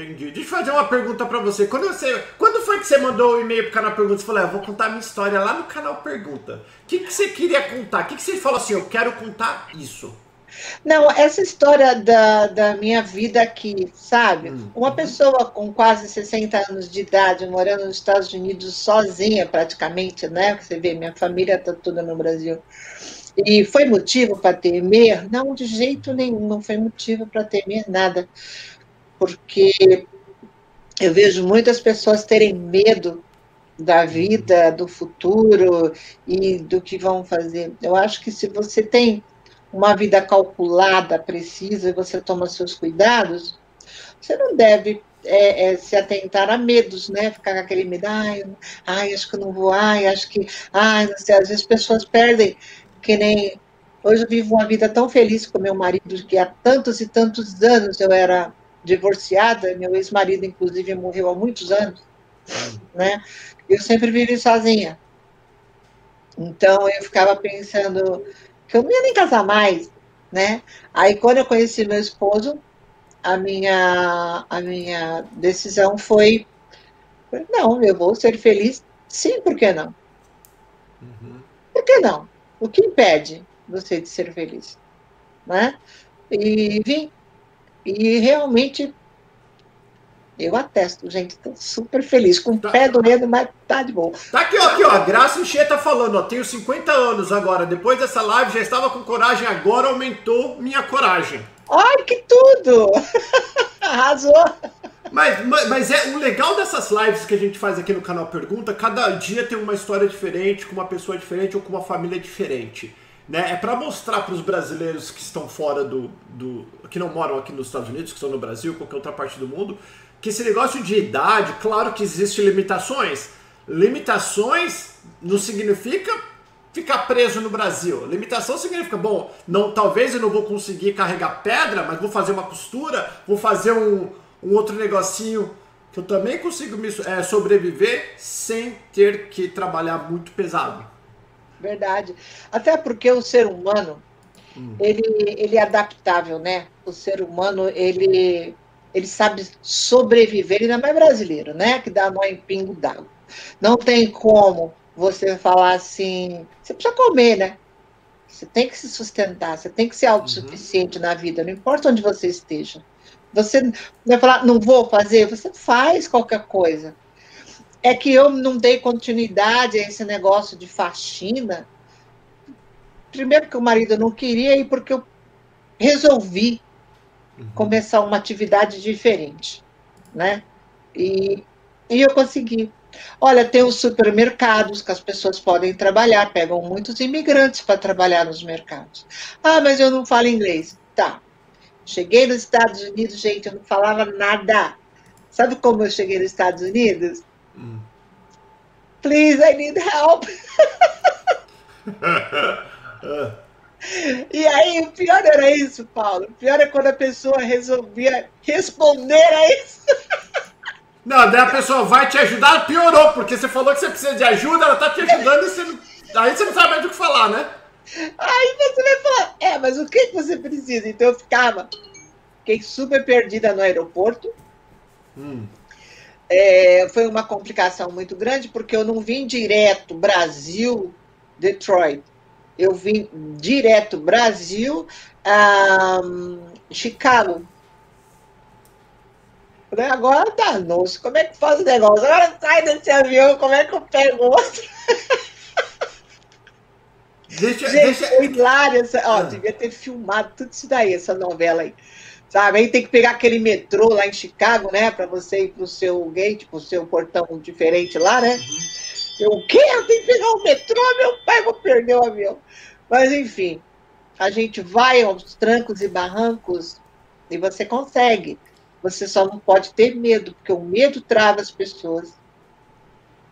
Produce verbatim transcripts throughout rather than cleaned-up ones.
Entendi. Deixa eu fazer uma pergunta pra você. Quando, você, quando foi que você mandou o e-mail pro Canal Perguntas? Você falou, ah, eu vou contar a minha história lá no Canal Pergunta. O que, que você queria contar? O que, que você falou assim, eu quero contar isso? Não, essa história da, da minha vida aqui, sabe? Hum. Uma pessoa com quase sessenta anos de idade, morando nos Estados Unidos sozinha praticamente, né? Você vê, minha família tá toda no Brasil. E foi motivo para temer? Não, de jeito nenhum, não foi motivo para temer nada. Porque eu vejo muitas pessoas terem medo da vida, do futuro e do que vão fazer. Eu acho que se você tem uma vida calculada, precisa, e você toma seus cuidados, você não deve é, é, se atentar a medos, né? Ficar com aquele medo, ai, ai, acho que eu não vou, ai, acho que... Ai, não sei, às vezes as pessoas perdem... que nem... Hoje eu vivo uma vida tão feliz com meu marido, que há tantos e tantos anos eu era divorciada, meu ex-marido, inclusive, morreu há muitos anos, né? Eu sempre vivi sozinha. Então, eu ficava pensando que eu não ia nem casar mais, né? Aí, quando eu conheci meu esposo, a minha, a minha decisão foi, não, eu vou ser feliz, sim, por que não? Uhum. Por que não? O que impede você de ser feliz? Né? E vim. E realmente, eu atesto, gente, tô super feliz. Com o tá, pé doendo, mas tá de boa. Tá aqui, ó, aqui, ó. Graça Encheta tá falando, ó. Tenho cinquenta anos agora. Depois dessa live, já estava com coragem, agora aumentou minha coragem. Ai, que tudo! Arrasou! Mas, mas, mas é o legal dessas lives que a gente faz aqui no Canal Pergunta, cada dia tem uma história diferente, com uma pessoa diferente ou com uma família diferente, né? É para mostrar para os brasileiros que estão fora do, do... que não moram aqui nos Estados Unidos, que estão no Brasil, qualquer outra parte do mundo, que esse negócio de idade, claro que existem limitações. Limitações não significa ficar preso no Brasil. Limitação significa, bom, não, talvez eu não vou conseguir carregar pedra, mas vou fazer uma costura, vou fazer um... um outro negocinho que eu também consigo me, é, sobreviver sem ter que trabalhar muito pesado. Verdade. Até porque o ser humano, hum. ele, ele é adaptável, né? O ser humano, ele, ele sabe sobreviver, ainda mais brasileiro, né? Que dá nó em pingo d'água. Não tem como você falar assim, você precisa comer, né? Você tem que se sustentar, você tem que ser autossuficiente uhum. na vida, não importa onde você esteja. Você vai falar, não vou fazer, você faz qualquer coisa. É que eu não dei continuidade a esse negócio de faxina. Primeiro porque o marido não queria e porque eu resolvi uhum. começar uma atividade diferente, né? E, e eu consegui. Olha, tem os supermercados que as pessoas podem trabalhar, pegam muitos imigrantes para trabalhar nos mercados. Ah, mas eu não falo inglês. Tá. Cheguei nos Estados Unidos, gente, eu não falava nada. Sabe como eu cheguei nos Estados Unidos? Hum. Please, I need help. E aí, o pior era isso, Paulo. O pior é quando a pessoa resolvia responder a isso. Não, daí a pessoa vai te ajudar, piorou, porque você falou que você precisa de ajuda, ela tá te ajudando e você... aí você não sabe mais do que falar, né? Aí você vai falar, é, mas o que você precisa? Então eu ficava, fiquei super perdida no aeroporto. Hum. É, foi uma complicação muito grande, porque eu não vim direto Brasil, Detroit. Eu vim direto Brasil, um, Chicago. Agora tá, nossa, como é que faz o negócio? Agora sai desse avião, como é que eu pego outro? Deixa, gente, deixa... hilário, essa... ó, ah. devia ter filmado tudo isso daí, essa novela aí, sabe? Aí tem que pegar aquele metrô lá em Chicago, né, pra você ir pro seu gate, pro seu portão diferente lá, né? Uhum. Eu, o quê? Eu tenho que pegar o metrô, meu pai, vou perder o avião. Mas, enfim, a gente vai aos trancos e barrancos e você consegue. Você só não pode ter medo, porque o medo trava as pessoas.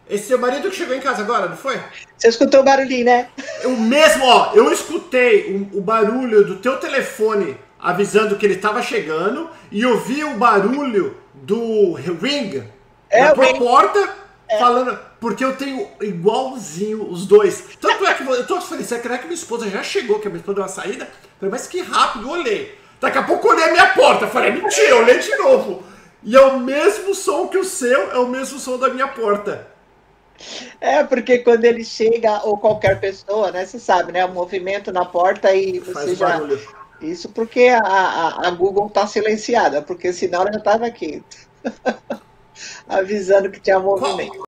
Esse seu marido que chegou em casa agora, não foi? Você escutou o barulhinho, né? O mesmo, ó, eu escutei o, o barulho do teu telefone avisando que ele tava chegando e eu vi o barulho do ring é, na tua porta é. falando, porque eu tenho igualzinho os dois. Tanto é que eu tô feliz, será que minha esposa já chegou, que a minha esposa deu uma saída? Falei, mas que rápido, eu olhei. Daqui a pouco eu olhei a minha porta, falei, mentira, eu olhei de novo. E é o mesmo som que o seu, é o mesmo som da minha porta. É, porque quando ele chega, ou qualquer pessoa, né? Você sabe, né? O movimento na porta e você faz já... barulho. Isso porque a, a, a Google está silenciada, porque senão ela já estava aqui. Avisando que tinha movimento.